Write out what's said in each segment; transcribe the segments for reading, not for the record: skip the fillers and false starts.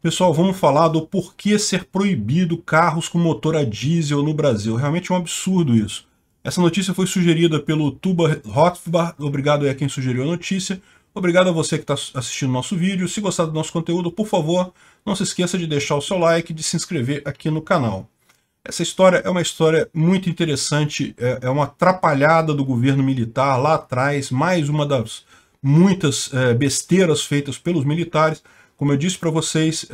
Pessoal, vamos falar do porquê ser proibido carros com motor a diesel no Brasil. Realmente é um absurdo isso. Essa notícia foi sugerida pelo Tuba Rothbard. Obrigado aí a quem sugeriu a notícia. Obrigado a você que está assistindo nosso vídeo. Se gostar do nosso conteúdo, por favor, não se esqueça de deixar o seu like e de se inscrever aqui no canal. Essa história é uma história muito interessante. É uma atrapalhada do governo militar lá atrás. Mais uma das muitas besteiras feitas pelos militares. Como eu disse para vocês,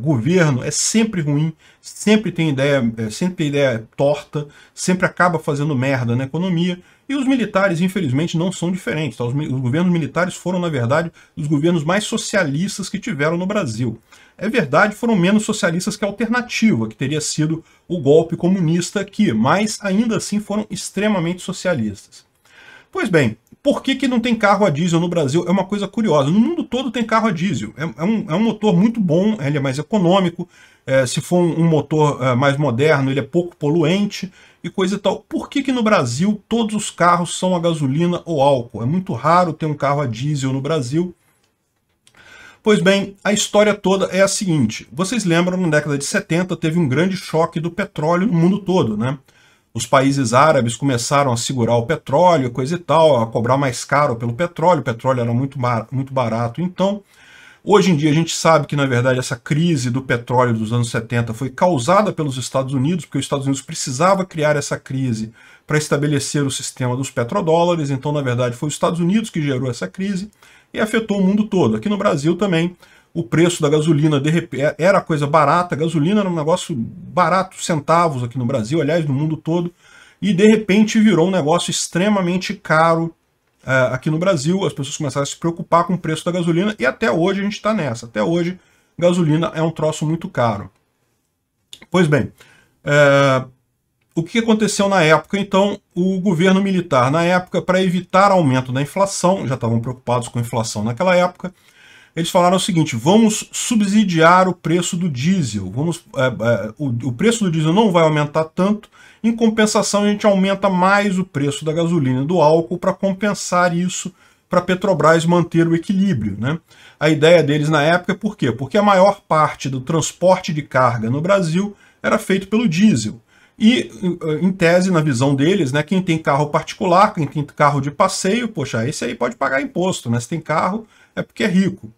governo é sempre ruim, sempre tem ideia torta, sempre acaba fazendo merda na economia. E os militares, infelizmente, não são diferentes. Tá? Os governos militares foram, na verdade, os governos mais socialistas que tiveram no Brasil. É verdade, foram menos socialistas que a alternativa, que teria sido o golpe comunista aqui, mas ainda assim foram extremamente socialistas. Pois bem, por que não tem carro a diesel no Brasil? É uma coisa curiosa. No mundo todo tem carro a diesel. É um motor muito bom, ele é mais econômico. Se for um motor mais moderno, ele é pouco poluente e coisa e tal. Por que no Brasil todos os carros são a gasolina ou álcool? É muito raro ter um carro a diesel no Brasil. Pois bem, a história toda é a seguinte. Vocês lembram, na década de 70, teve um grande choque do petróleo no mundo todo, né? Os países árabes começaram a segurar o petróleo, coisa e tal, a cobrar mais caro pelo petróleo. O petróleo era muito barato. Então, hoje em dia a gente sabe que, na verdade, essa crise do petróleo dos anos 70 foi causada pelos Estados Unidos, porque os Estados Unidos precisava criar essa crise para estabelecer o sistema dos petrodólares. Então, na verdade, foi os Estados Unidos que gerou essa crise e afetou o mundo todo. Aqui no Brasil também, o preço da gasolina, de repente, era coisa barata. A gasolina era um negócio barato, centavos aqui no Brasil, aliás, no mundo todo. E, de repente, virou um negócio extremamente caro aqui no Brasil. As pessoas começaram a se preocupar com o preço da gasolina. E até hoje a gente está nessa. Até hoje, gasolina é um troço muito caro. Pois bem, o que aconteceu na época, então? O governo militar, na época, para evitar aumento da inflação, já estavam preocupados com a inflação naquela época, eles falaram o seguinte: vamos subsidiar o preço do diesel. O preço do diesel não vai aumentar tanto. Em compensação, a gente aumenta mais o preço da gasolina e do álcool para compensar isso, para a Petrobras manter o equilíbrio, né? A ideia deles na época é por quê? Porque a maior parte do transporte de carga no Brasil era feito pelo diesel. E, em tese, na visão deles, né, quem tem carro particular, quem tem carro de passeio, poxa, esse aí pode pagar imposto, né? Se tem carro, é porque é rico.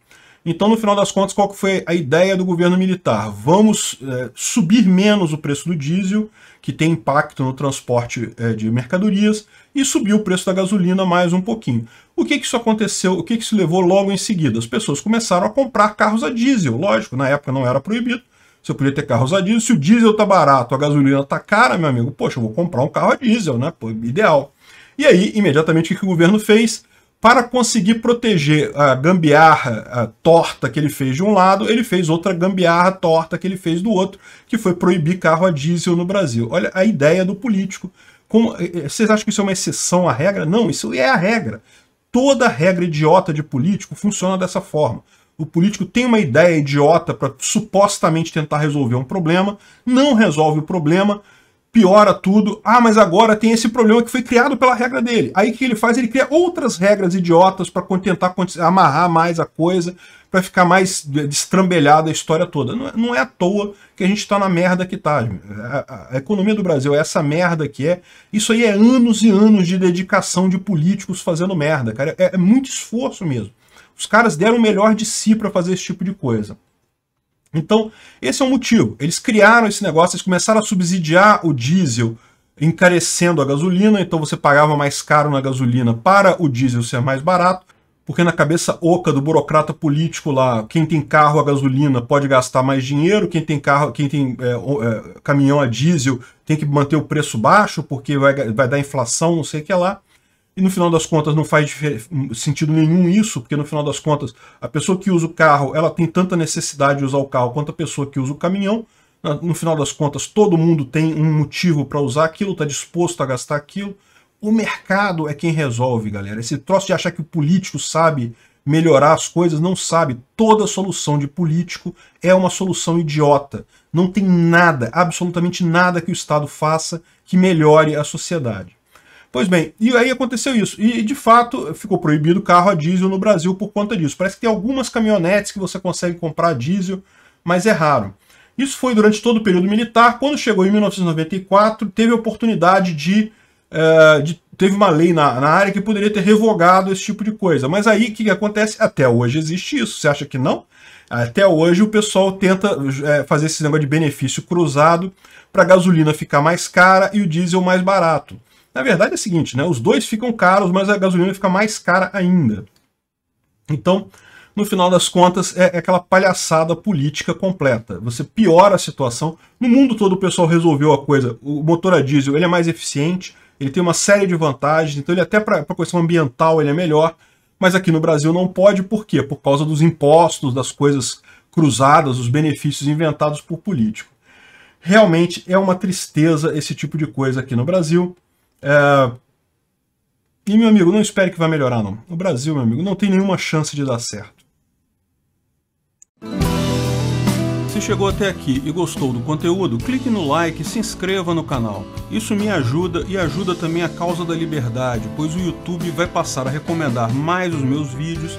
Então, no final das contas, qual que foi a ideia do governo militar? Vamos subir menos o preço do diesel, que tem impacto no transporte de mercadorias, e subir o preço da gasolina mais um pouquinho. O que isso aconteceu? O que isso levou logo em seguida? As pessoas começaram a comprar carros a diesel. Lógico, na época não era proibido. Você podia ter carros a diesel. Se o diesel tá barato, a gasolina tá cara, meu amigo, poxa, eu vou comprar um carro a diesel, né? Pô, ideal. E aí, imediatamente, o que o governo fez? Para conseguir proteger a gambiarra torta que ele fez de um lado, ele fez outra gambiarra torta que ele fez do outro, que foi proibir carro a diesel no Brasil. Olha a ideia do político. Vocês acham que isso é uma exceção à regra? Não, isso é a regra. Toda regra idiota de político funciona dessa forma. O político tem uma ideia idiota para supostamente tentar resolver um problema, não resolve o problema, piora tudo. Ah, mas agora tem esse problema que foi criado pela regra dele. Aí o que ele faz? Ele cria outras regras idiotas para tentar amarrar mais a coisa, para ficar mais destrambelhada a história toda. Não é à toa que a gente está na merda que está. A economia do Brasil é essa merda que é. Isso aí é anos e anos de dedicação de políticos fazendo merda, cara. É muito esforço mesmo. Os caras deram o melhor de si para fazer esse tipo de coisa. Então, esse é o motivo. Eles criaram esse negócio, eles começaram a subsidiar o diesel, encarecendo a gasolina. Então você pagava mais caro na gasolina para o diesel ser mais barato, porque na cabeça oca do burocrata político lá, quem tem carro a gasolina pode gastar mais dinheiro, quem tem caminhão a diesel tem que manter o preço baixo, porque vai dar inflação, não sei o que lá. E no final das contas não faz sentido nenhum isso, porque no final das contas a pessoa que usa o carro, ela tem tanta necessidade de usar o carro quanto a pessoa que usa o caminhão. No final das contas todo mundo tem um motivo para usar aquilo, está disposto a gastar aquilo. O mercado é quem resolve, galera. Esse troço de achar que o político sabe melhorar as coisas, não sabe. Toda solução de político é uma solução idiota. Não tem nada, absolutamente nada que o Estado faça que melhore a sociedade. Pois bem, e aí aconteceu isso. E, de fato, ficou proibido carro a diesel no Brasil por conta disso. Parece que tem algumas caminhonetes que você consegue comprar diesel, mas é raro. Isso foi durante todo o período militar. Quando chegou em 1994, teve a oportunidade de... teve uma lei na área que poderia ter revogado esse tipo de coisa. Mas aí, o que acontece? Até hoje existe isso. Você acha que não? Até hoje o pessoal tenta fazer esse negócio de benefício cruzado para a gasolina ficar mais cara e o diesel mais barato. Na verdade é o seguinte, né? Os dois ficam caros, mas a gasolina fica mais cara ainda. Então, no final das contas, é aquela palhaçada política completa. Você piora a situação. No mundo todo o pessoal resolveu a coisa. O motor a diesel ele é mais eficiente, ele tem uma série de vantagens, então ele até para a questão ambiental ele é melhor, mas aqui no Brasil não pode, por quê? Por causa dos impostos, das coisas cruzadas, os benefícios inventados por político. Realmente é uma tristeza esse tipo de coisa aqui no Brasil. E, meu amigo, não espere que vai melhorar, não. No Brasil, meu amigo, não tem nenhuma chance de dar certo. Se chegou até aqui e gostou do conteúdo, clique no like e se inscreva no canal. Isso me ajuda e ajuda também a causa da liberdade, pois o YouTube vai passar a recomendar mais os meus vídeos